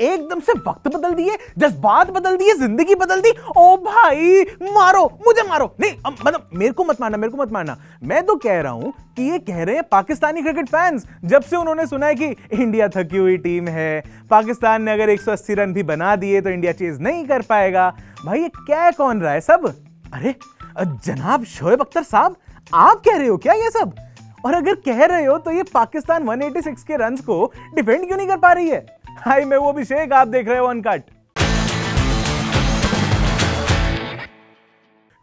एकदम से वक्त बदल दिए, जज्बात बदल दिए, जिंदगी बदल दी। ओ भाई मारो मुझे, मारो नहीं मतलब मेरे को मत मारना, मेरे को मत मारना। मैं तो कह रहा हूं कि ये कह रहे हैं पाकिस्तानी क्रिकेट फैंस, जब से उन्होंने सुना है कि इंडिया थकी हुई टीम है, पाकिस्तान ने अगर 180 रन भी बना दिए तो इंडिया चेज नहीं कर पाएगा। भाई ये क्या कौन रहा है सब? अरे जनाब शोएब अख्तर साहब, आप कह रहे हो क्या ये सब? और अगर कह रहे हो तो ये पाकिस्तान 186 के रन को डिफेंड क्यों नहीं कर पा रही है? हाय, मैं वो अभिषेक, आप देख रहे हो अनकट।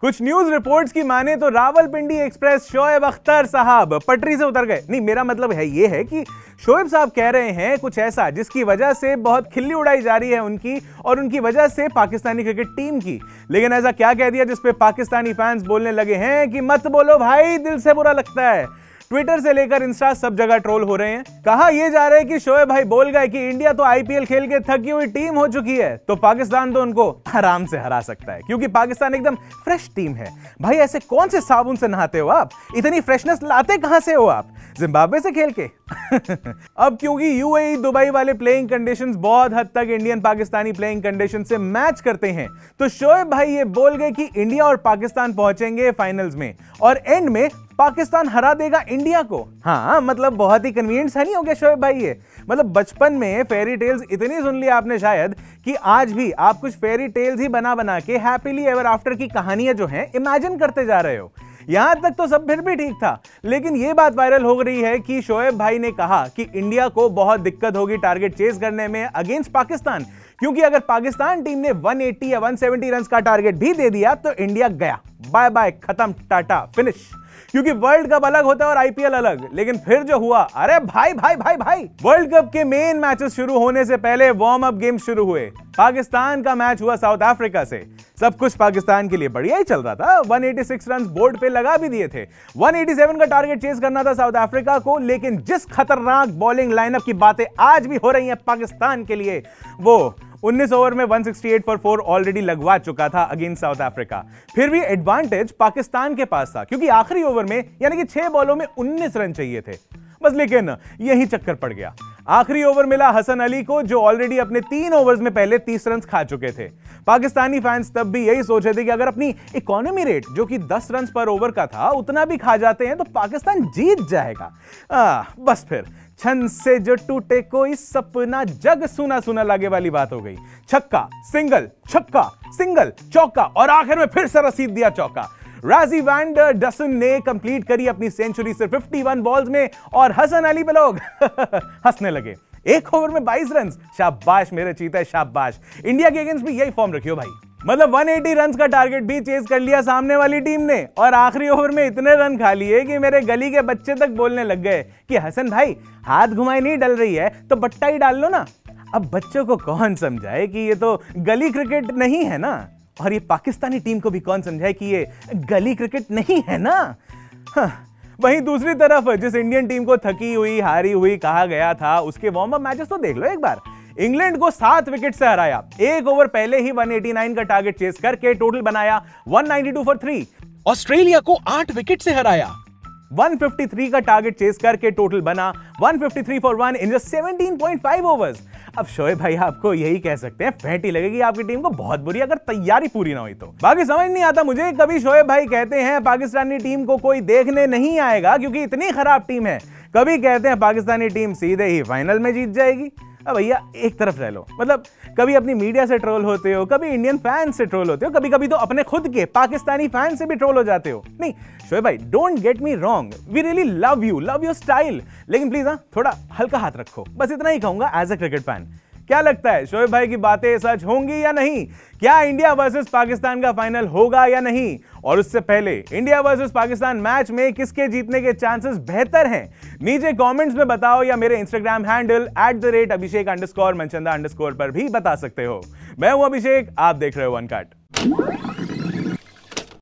कुछ न्यूज रिपोर्ट्स की माने तो रावलपिंडी एक्सप्रेस शोएब अख्तर साहब पटरी से उतर गए। नहीं, मेरा मतलब है ये है कि शोएब साहब कह रहे हैं कुछ ऐसा जिसकी वजह से बहुत खिल्ली उड़ाई जा रही है उनकी और उनकी वजह से पाकिस्तानी क्रिकेट टीम की। लेकिन ऐसा क्या कह दिया जिसपे पाकिस्तानी फैंस बोलने लगे हैं कि मत बोलो भाई, दिल से बुरा लगता है। ट्विटर से लेकर इंस्टा सब जगह ट्रोल हो रहे हैं। कहा यह जा रहा है कि शोएब भाई बोल गए कि इंडिया तो आईपीएल खेल के थकी हुई टीम हो चुकी है, तो पाकिस्तान तो उनको आराम से हरा सकता है क्योंकि पाकिस्तान एकदम फ्रेश टीम है। भाई ऐसे कौन से साबुन से नहाते हो आप? इतनी फ्रेशनेस लाते कहां से हो आप? जिम्बाब्वे से खेल के? अब क्योंकि यूएई दुबई वाले प्लेइंग कंडीशंस बहुत हद तक इंडियन पाकिस्तानी प्लेइंग कंडीशन से मैच करते हैं, तो शोएब भाई ये बोल गए कि इंडिया और पाकिस्तान पहुंचेंगे फाइनल्स में और एंड में पाकिस्तान हरा देगा इंडिया को। हाँ मतलब बहुत ही कन्वीनियंट सा नहीं हो गया शोएब भाई ये? मतलब बचपन में फेरी टेल्स इतनी सुन ली आपने शायद कि आज भी आप कुछ फेरी टेल्स ही बना बना के हैप्पीली एवर आफ्टर की कहानियां जो हैं इमेजिन करते जा रहे हो। यहां तक तो सब फिर भी ठीक था, लेकिन यह बात वायरल हो रही है कि शोएब भाई ने कहा कि इंडिया को बहुत दिक्कत होगी टारगेट चेस करने में अगेंस्ट पाकिस्तान, क्योंकि अगर पाकिस्तान टीम ने 180 या 170 रन का टारगेट भी दे दिया तो इंडिया गया, बाय बाय, खत्म, टाटा फिनिश। क्योंकि वर्ल्ड कप अलग होता है और आईपीएल अलग। लेकिन फिर जो हुआ, अरे भाई भाई भाई भाई, वर्ल्ड कप के मेन मैचेस शुरू होने से पहले वार्म अप गेम शुरू हुए। पाकिस्तान का मैच हुआ साउथ अफ्रीका से। सब कुछ पाकिस्तान के लिए बढ़िया ही चल रहा था, 186 रन बोर्ड पे लगा भी दिए थे, 187 का टारगेट चेस करना था साउथ अफ्रीका को। लेकिन जिस खतरनाक बॉलिंग लाइनअप की बातें आज भी हो रही है पाकिस्तान के लिए, वो 19 ओवर में 168 पर 4 ऑलरेडी लगवा चुका था अगेंस्ट साउथ अफ्रीका। फिर भी एडवांटेज पाकिस्तान के पास था क्योंकि आखिरी ओवर में यानी कि 6 बॉलों में 19 रन चाहिए थे बस। लेकिन यही चक्कर पड़ गया, आखिरी ओवर मिला हसन अली को जो ऑलरेडी अपने 3 ओवर्स में पहले 30 रन खा चुके थे। पाकिस्तानी फैंस तब भी यही सोच रहे थे कि अगर अपनी इकोनॉमी रेट जो कि 10 रन पर ओवर का था उतना भी खा जाते हैं तो पाकिस्तान जीत जाएगा। बस फिर छन से जो टूटे कोई सपना, जग सुना सुना लागे वाली बात हो गई। छक्का सिंगल, छक्का सिंगल, चौका और आखिर में फिर से रसीद दिया चौका। राजी वैंडर डसन ने कंप्लीट करी अपनी सेंचुरी सिर्फ 51 बॉल्स में और हसन अली पे लोग हंसने लगे। 1 ओवर में 22 रन, शाबाश मेरे चीते, शाबाश। इंडिया के अगेंस्ट भी यही फॉर्म रखियो भाई। मतलब 180 रन का टारगेट भी चेज कर लिया सामने वाली टीम ने और आखिरी ओवर में इतने रन खा लिए कि मेरे गली के बच्चे तक बोलने लग गए कि हसन भाई हाथ घुमाई नहीं डल रही है तो बट्टा ही डाल लो ना। अब बच्चों को कौन समझाए कि ये तो गली क्रिकेट नहीं है ना, और ये पाकिस्तानी टीम को भी कौन समझाए कि ये गली क्रिकेट नहीं है ना। वहीं दूसरी तरफ जिस इंडियन टीम को थकी हुई हारी हुई कहा गया था उसके वार्म अप मैचेस तो देख लो एक बार। इंग्लैंड को 7 विकेट से हराया, 1 ओवर पहले ही 189 का टारगेट चेस करके टोटल बनाया 192 फॉर 3। ऑस्ट्रेलिया को 8 विकेट से हराया, 153 का टारगेट चेस करके टोटल बना 153 फॉर 1 इन जस्ट 17.5 ओवर्स। अब शोएब भाई आपको यही कह सकते हैं, फेंटी लगेगी आपकी टीम को बहुत बुरी अगर तैयारी पूरी ना हुई तो। बाकी समझ नहीं आता मुझे, कभी शोएब भाई कहते हैं पाकिस्तानी टीम को कोई देखने नहीं आएगा क्योंकि इतनी खराब टीम है, कभी कहते हैं पाकिस्तानी टीम सीधे ही फाइनल में जीत जाएगी। अब भैया एक तरफ रह लो, मतलब कभी अपनी मीडिया से ट्रोल होते हो, कभी इंडियन फैन से ट्रोल होते हो, कभी कभी तो अपने खुद के पाकिस्तानी फैन से भी ट्रोल हो जाते हो। नहीं शोएब भाई, don't get me wrong, we really love you, love your style, लेकिन प्लीज हाँ थोड़ा हल्का हाथ रखो, बस इतना ही कहूंगा एज ए क्रिकेट फैन। क्या लगता है शोएब भाई की बातें सच होंगी या नहीं? क्या इंडिया वर्सेस पाकिस्तान का फाइनल होगा या नहीं? और उससे पहले इंडिया वर्सेस पाकिस्तान मैच में किसके जीतने के चांसेस बेहतर हैं? नीचे कमेंट्स में बताओ या मेरे इंस्टाग्राम हैंडल @abhishek_manchanda_ पर भी बता सकते हो। मैं हूं अभिषेक, आप देख रहे हो अनकट।